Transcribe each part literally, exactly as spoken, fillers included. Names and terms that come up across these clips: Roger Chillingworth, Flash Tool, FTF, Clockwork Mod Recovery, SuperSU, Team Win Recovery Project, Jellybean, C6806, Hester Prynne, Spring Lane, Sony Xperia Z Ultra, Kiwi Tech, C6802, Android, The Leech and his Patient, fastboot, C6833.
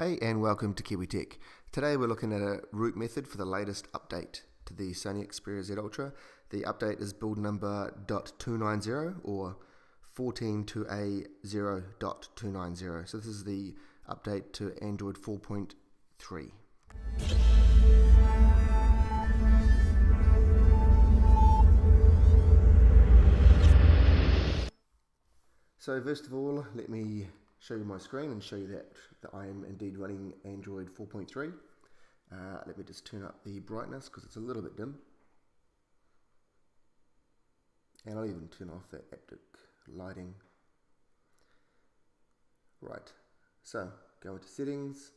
Hey and welcome to Kiwi Tech. Today we're looking at a root method for the latest update to the Sony Xperia Z Ultra. The update is build number dot two ninety or fourteen two A zero dot two ninety. So this is the update to Android four point three. So first of all, let me show you my screen and show you that, that I am indeed running Android four point three. Uh, let me just turn up the brightness because it's a little bit dim. And I'll even turn off that haptic lighting. Right, so go into settings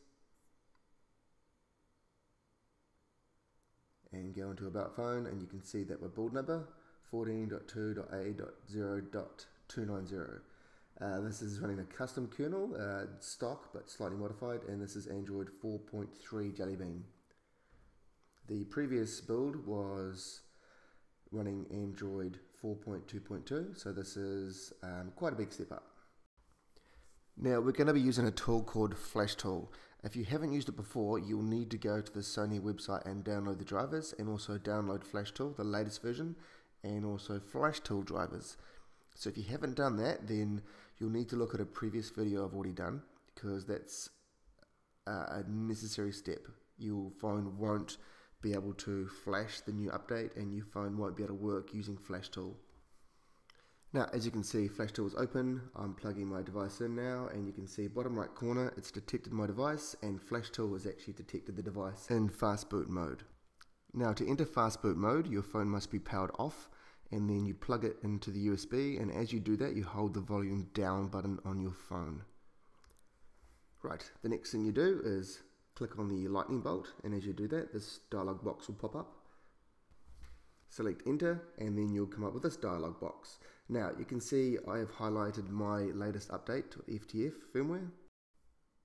and go into about phone, and you can see that my build number fourteen dot two dot A dot zero dot two ninety. Uh, this is running a custom kernel, uh, stock but slightly modified, and this is Android four point three Jellybean. The previous build was running Android four point two point two, so this is um, quite a big step up. Now we're going to be using a tool called Flash Tool. If you haven't used it before, you'll need to go to the Sony website and download the drivers, and also download Flash Tool, the latest version, and also Flash Tool drivers. So if you haven't done that, then you'll need to look at a previous video I've already done, because that's a necessary step. Your phone won't be able to flash the new update, and your phone won't be able to work using Flash Tool. Now, as you can see, Flash Tool is open. I'm plugging my device in now, and you can see bottom right corner, it's detected my device, and Flash Tool has actually detected the device in fast boot mode. Now, to enter fast boot mode, your phone must be powered off, and then you plug it into the U S B, and as you do that, you hold the volume down button on your phone. Right, the next thing you do is click on the lightning bolt, and as you do that, this dialog box will pop up. Select enter, and then you'll come up with this dialog box. Now, you can see I have highlighted my latest update to F T F firmware.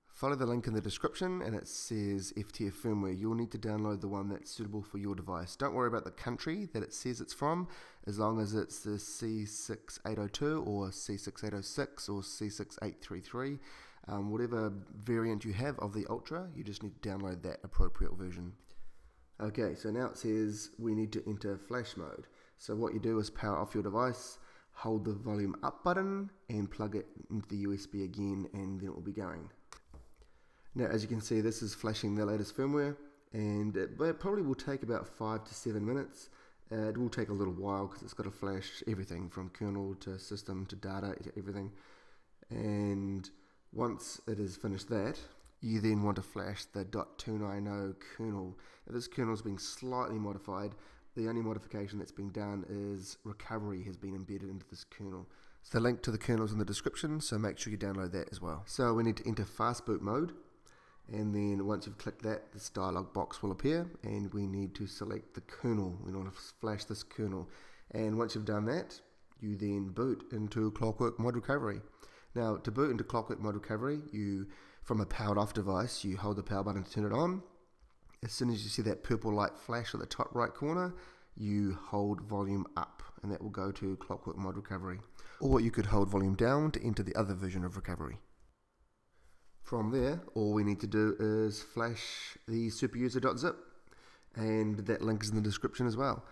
Follow the link in the description, and it says F T F firmware. You'll need to download the one that's suitable for your device. Don't worry about the country that it says it's from, as long as it's the C six eight zero two or C six eight zero six or C six eight three three. Um, whatever variant you have of the Ultra, you just need to download that appropriate version. Okay, so now it says we need to enter flash mode. So what you do is power off your device, hold the volume up button, and plug it into the U S B again, and then it will be going. Now, as you can see, this is flashing the latest firmware, and it, but it probably will take about five to seven minutes. Uh, it will take a little while because it's got to flash everything from kernel to system to data to everything. And once it has finished that, you then want to flash the dot two ninety kernel. Now, this kernel is being slightly modified. The only modification that's been done is recovery has been embedded into this kernel. So the link to the kernel is in the description, so make sure you download that as well. So we need to enter fast boot mode. And then once you've clicked that, this dialog box will appear, and we need to select the kernel. We want to flash this kernel. And once you've done that, you then boot into Clockwork Mod Recovery. Now, to boot into Clockwork Mod Recovery, you, from a powered off device, you hold the power button to turn it on. As soon as you see that purple light flash at the top right corner, you hold volume up, and that will go to Clockwork Mod Recovery. Or you could hold volume down to enter the other version of recovery. From there, all we need to do is flash the superuser.zip, and that link is in the description as well.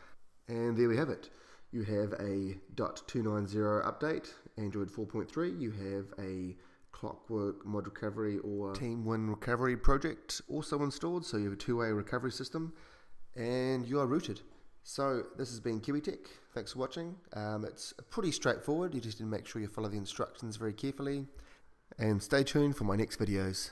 And there we have it. You have a dot two ninety update, Android four point three. You have a Clockwork Mod Recovery or Team Win Recovery Project also installed, so you have a two-way recovery system, and you are rooted. So this has been Kiwi Tech. Thanks for watching. Um, it's pretty straightforward. You just need to make sure you follow the instructions very carefully. And stay tuned for my next videos.